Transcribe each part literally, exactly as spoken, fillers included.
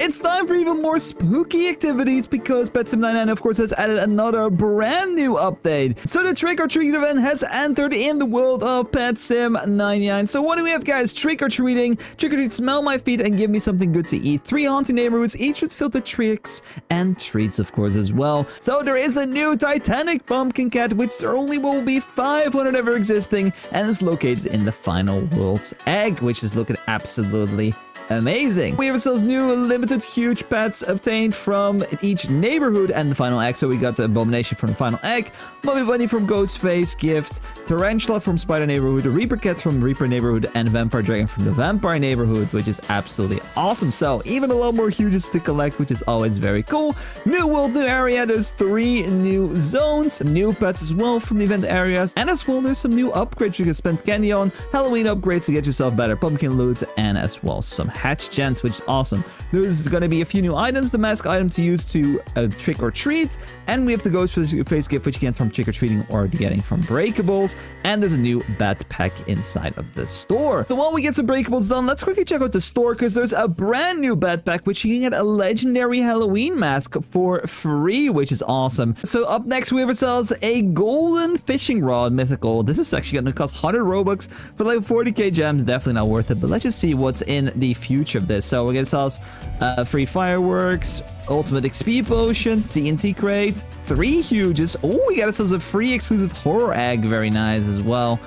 It's time for even more spooky activities because Pet Sim ninety-nine, of course, has added another brand new update. So the trick or treat event has entered in the world of Pet Sim ninety-nine. So what do we have, guys? Trick or treating, trick or treat, smell my feet and give me something good to eat. Three haunted neighborhoods, each with filled with tricks and treats, of course, as well. So there is a new Titanic Pumpkin Cat, which there only will be five hundred ever existing, and is located in the final world's egg, which is looking absolutely amazing. We have ourselves new limited huge pets obtained from each neighborhood and the final egg. So we got the Abomination from the final egg, Moby Bunny from Ghostface gift, Tarantula from Spider neighborhood, Reaper Cats from Reaper neighborhood, and Vampire Dragon from the Vampire neighborhood, which is absolutely awesome. So even a lot more huges to collect, which is always very cool. New world, new area. There's three new zones, new pets as well from the event areas, and as well there's some new upgrades you can spend candy on, Halloween upgrades to get yourself better pumpkin loot, and as well some hatch gens, which is awesome. There's going to be a few new items, the mask item to use to uh, trick or treat, and we have the Ghostface gift, which you get from trick or treating or getting from breakables, and there's a new Bat Pack inside of the store. So while we get some breakables done, let's quickly check out the store, because there's a brand new Bat Pack, which you can get a legendary Halloween mask for free, which is awesome. So up next, we have ourselves a golden fishing rod mythical. This is actually going to cost one hundred Robux for like forty K gems. Definitely not worth it, but let's just see what's in the future of this. So we get ourselves uh, free fireworks, ultimate X P potion, T N T crate, three huges. Oh, we got ourselves a free exclusive horror egg. Very nice as well.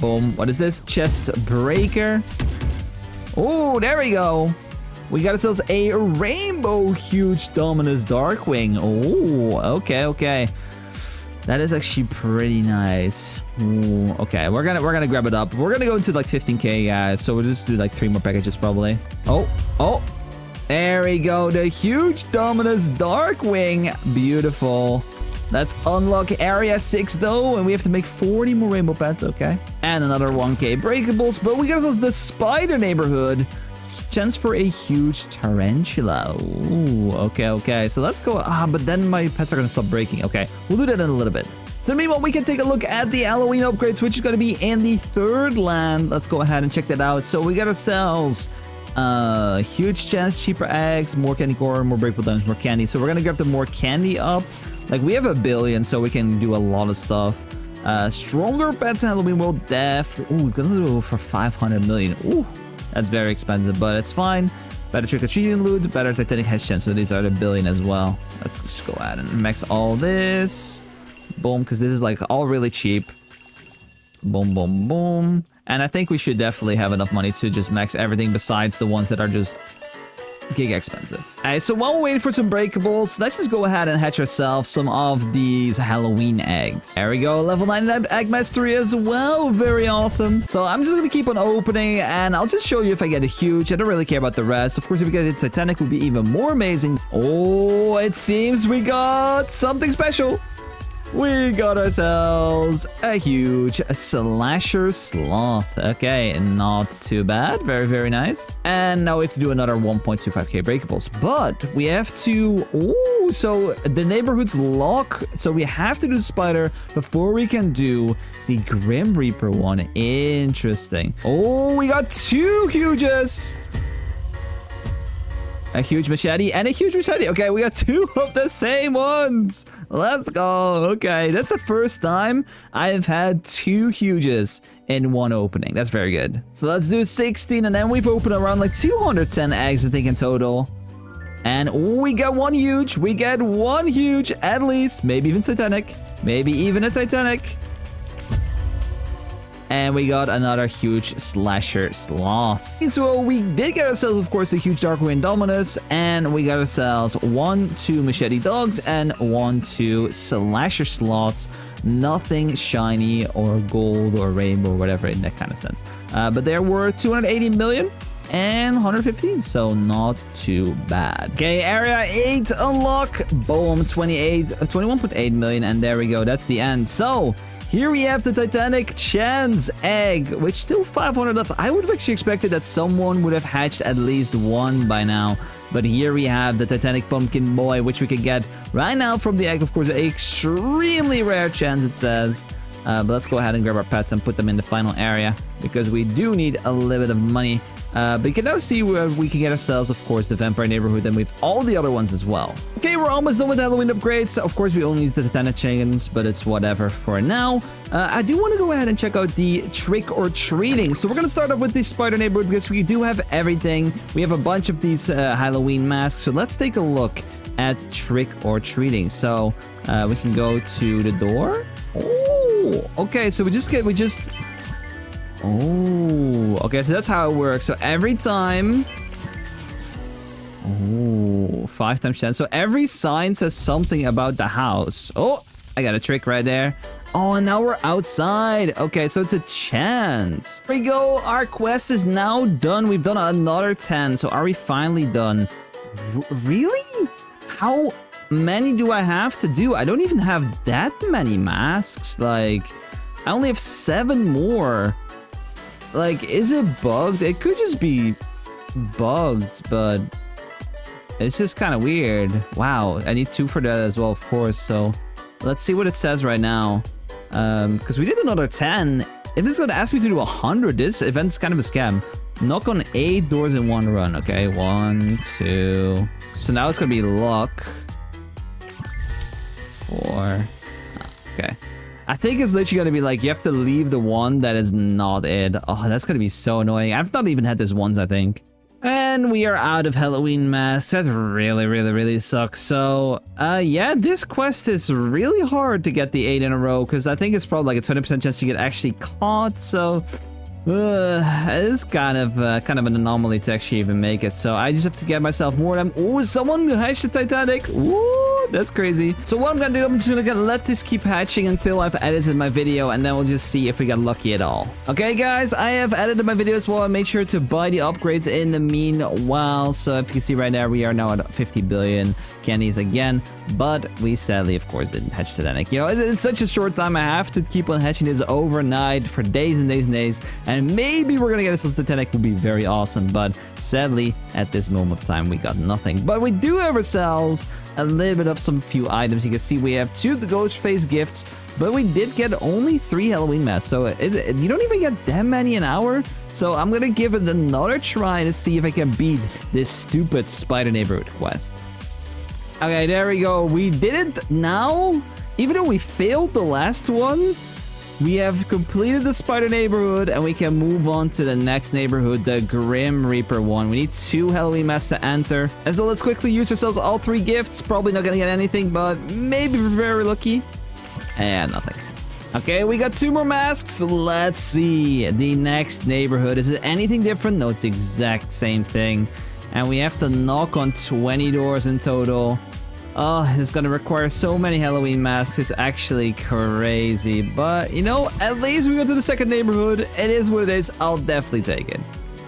Boom. What is this? Chest breaker. Oh, there we go. We got ourselves a rainbow huge Dominus Darkwing. Oh, okay, okay. That is actually pretty nice. Ooh, okay, we're gonna we're gonna grab it up. We're gonna go into like fifteen K, guys. So we'll just do like three more packages probably. Oh, oh, there we go. The huge Dominus Darkwing, beautiful. Let's unlock area six though, and we have to make forty more rainbow pets. Okay, and another one K breakables. But we got ourselves the Spider neighborhood. Chance for a huge tarantula. Ooh, okay, okay. So let's go. Ah, but then my pets are going to stop breaking. Okay, we'll do that in a little bit. So meanwhile, we can take a look at the Halloween upgrades, which is going to be in the third land. Let's go ahead and check that out. So we got ourselves uh, huge chance, cheaper eggs, more candy corn, more breakable diamonds, more candy. So we're going to grab the more candy up. Like, we have a billion, so we can do a lot of stuff. Uh, stronger pets in Halloween world, definitely. Ooh, we're going to do it for five hundred million. Ooh. That's very expensive, but it's fine. Better trick-or-treating loot, better Titanic hedge chance. So these are the billion as well. Let's just go ahead and max all this. Boom, because this is like all really cheap. Boom, boom, boom. And I think we should definitely have enough money to just max everything besides the ones that are just gig expensive. Alright, so while we're waiting for some breakables, let's just go ahead and hatch ourselves some of these Halloween eggs. There we go, level ninety-nine egg mastery as well. Very awesome. So I'm just gonna keep on opening, and I'll just show you if I get a huge. I don't really care about the rest. Of course, if we get a Titanic, it would be even more amazing. Oh, it seems we got something special. We got ourselves a huge Slasher Sloth. Okay, not too bad. Very, very nice. And now we have to do another one point two five K breakables. But we have to... Ooh, so the neighborhood's lock. So we have to do the spider before we can do the Grim Reaper one. Interesting. Oh, we got two huges. A huge machete and a huge machete. Okay, we got two of the same ones. Let's go. Okay, that's the first time I've had two huges in one opening. That's very good. So let's do sixteen, and then we've opened around like two hundred ten eggs, I think, in total. And we got one huge. We get one huge at least. Maybe even Titanic. Maybe even a Titanic. And we got another huge Slasher Sloth. And so we did get ourselves, of course, the huge Darkwing Dominus. And we got ourselves one, two Machete Dogs and one, two Slasher Sloths. Nothing shiny or gold or rainbow or whatever in that kind of sense. Uh, but there were two hundred eighty million. And one hundred fifteen, so not too bad. Okay, area eight unlock. Boom, twenty-eight, twenty-one point eight million, and there we go. That's the end. So here we have the Titanic chance egg, which still five hundred left. I would have actually expected that someone would have hatched at least one by now. But here we have the Titanic Pumpkin Boy, which we can get right now from the egg. Of course, an extremely rare chance, it says. Uh, but let's go ahead and grab our pets and put them in the final area, because we do need a little bit of money. Uh, but you can now see where we can get ourselves, of course, the Vampire Neighborhood, and with all the other ones as well. Okay, we're almost done with Halloween upgrades. Of course, we only need the Titanic chains, but it's whatever for now. Uh, I do want to go ahead and check out the Trick or Treating. So we're going to start off with the Spider Neighborhood, because we do have everything. We have a bunch of these uh, Halloween masks, so let's take a look at Trick or Treating. So uh, we can go to the door. Oh, okay, so we just get, we just... Oh, okay, so that's how it works. So every time... Oh, five times ten. So every sign says something about the house. Oh, I got a trick right there. Oh, and now we're outside. Okay, so it's a chance. Here we go. Our quest is now done. We've done another ten. So are we finally done? R- really? How many do I have to do? I don't even have that many masks. Like, I only have seven more. Like, is it bugged? It could just be bugged, but it's just kind of weird. Wow, I need two for that as well, of course. So let's see what it says right now. Um, because we did another ten. If it's gonna ask me to do one hundred, this event's kind of a scam. Knock on eight doors in one run. Okay, one, two. So now it's gonna be luck. Four. Okay. I think it's literally gonna be like, you have to leave the one that is not it. Oh, that's gonna be so annoying. I've not even had this once, I think. And we are out of Halloween masks. That really, really, really sucks. So, uh, yeah, this quest is really hard to get the eight in a row, because I think it's probably like a twenty percent chance to get actually caught. So, uh, it's kind of, uh, kind of an anomaly to actually even make it. So I just have to get myself more of them. Oh, someone hashed the Titanic. Woo! That's crazy. So what I'm gonna do, I'm just gonna let this keep hatching until I've edited my video, and then we'll just see if we got lucky at all. Okay, guys, I have edited my video as well. I made sure to buy the upgrades in the meanwhile. So if you can see right there, we are now at fifty billion candies again. But we sadly, of course, didn't hatch Titanic. You know, it's, it's such a short time. I have to keep on hatching this overnight for days and days and days. And maybe we're gonna get this Titanic. Would be very awesome. But sadly, at this moment of time, we got nothing. But we do have ourselves a little bit of some few items. You can see we have two Ghostface gifts, but we did get only three Halloween masks. So it, it, you don't even get that many an hour. So I'm gonna give it another try to see if I can beat this stupid Spider Neighborhood quest. Okay, there we go. We did it now. Even though we failed the last one, we have completed the Spider Neighborhood, and we can move on to the next neighborhood, the Grim Reaper one. We need two Halloween masks to enter. And so let's quickly use ourselves all three gifts. Probably not gonna get anything, but maybe we're very lucky. And nothing. Okay, we got two more masks. Let's see. The next neighborhood. Is it anything different? No, it's the exact same thing. And we have to knock on twenty doors in total. Oh, it's gonna require so many Halloween masks. It's actually crazy. But, you know, at least we got to the second neighborhood. It is what it is. I'll definitely take it.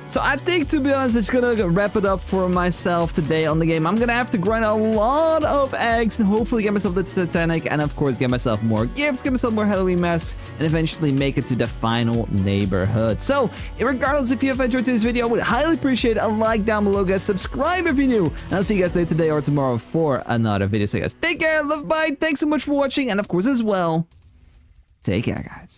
So I think, to be honest, it's gonna wrap it up for myself today on the game. I'm gonna have to grind a lot of eggs and hopefully get myself the Titanic, and of course get myself more gifts, get myself more Halloween masks, and eventually make it to the final neighborhood. So regardless, if you have enjoyed this video, I would highly appreciate a like down below, guys. Subscribe if you're new, and I'll see you guys later today or tomorrow for another video. So guys, take care, love, bye, thanks so much for watching, and of course as well, take care, guys.